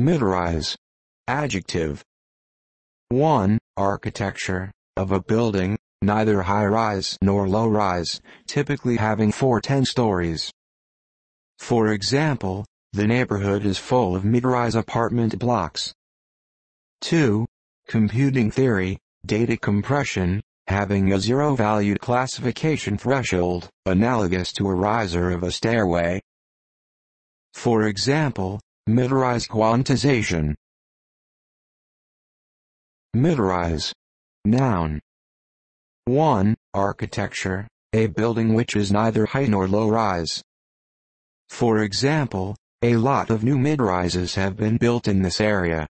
Midrise. Adjective. 1. Architecture of a building, neither high-rise nor low-rise, typically having 4 to 10 stories. For example, the neighborhood is full of midrise apartment blocks. 2. Computing theory, data compression, having a zero-valued classification threshold, analogous to a riser of a stairway. For example, midrise quantization. Midrise. Noun. 1. Architecture, a building which is neither high nor low-rise. For example, a lot of new midrises have been built in this area.